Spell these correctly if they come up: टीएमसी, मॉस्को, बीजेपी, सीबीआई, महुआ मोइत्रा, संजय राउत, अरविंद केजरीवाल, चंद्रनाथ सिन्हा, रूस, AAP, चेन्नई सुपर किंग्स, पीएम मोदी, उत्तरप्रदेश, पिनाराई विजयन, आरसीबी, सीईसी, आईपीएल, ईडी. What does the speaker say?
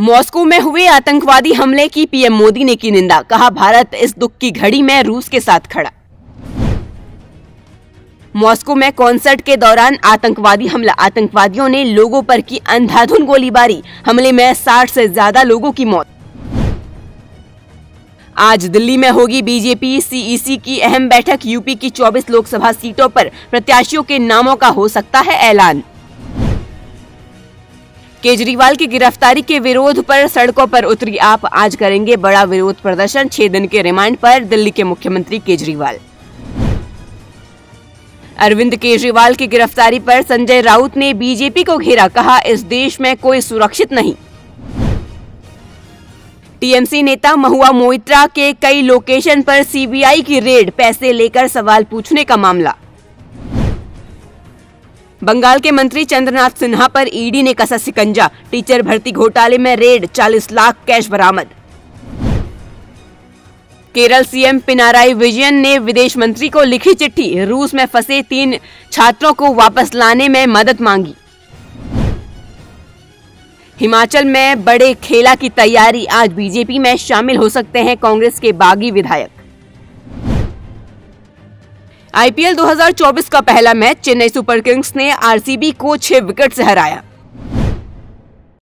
मॉस्को में हुए आतंकवादी हमले की पीएम मोदी ने की निंदा, कहा भारत इस दुख की घड़ी में रूस के साथ खड़ा। मॉस्को में कॉन्सर्ट के दौरान आतंकवादी हमला, आतंकवादियों ने लोगों पर की अंधाधुन गोलीबारी, हमले में 60 से ज्यादा लोगों की मौत। आज दिल्ली में होगी बीजेपी सीईसी की अहम बैठक, यूपी की 24 लोकसभा सीटों पर प्रत्याशियों के नामों का हो सकता है ऐलान। केजरीवाल की गिरफ्तारी के विरोध पर सड़कों पर उतरी आप, आज करेंगे बड़ा विरोध प्रदर्शन, 6 दिन के रिमांड पर दिल्ली के मुख्यमंत्री केजरीवाल। अरविंद केजरीवाल की गिरफ्तारी पर संजय राउत ने बीजेपी को घेरा, कहा इस देश में कोई सुरक्षित नहीं। टीएमसी नेता महुआ मोइत्रा के कई लोकेशन पर सीबीआई की रेड, पैसे लेकर सवाल पूछने का मामला। बंगाल के मंत्री चंद्रनाथ सिन्हा पर ईडी ने कसा सिकंजा, टीचर भर्ती घोटाले में रेड, 40 लाख कैश बरामद। केरल सीएम पिनाराई विजयन ने विदेश मंत्री को लिखी चिट्ठी, रूस में फंसे 3 छात्रों को वापस लाने में मदद मांगी। हिमाचल में बड़े खेला की तैयारी, आज बीजेपी में शामिल हो सकते हैं कांग्रेस के बागी विधायक। आईपीएल 2024 का पहला मैच चेन्नई सुपर किंग्स ने आरसीबी को 6 विकेट से हराया।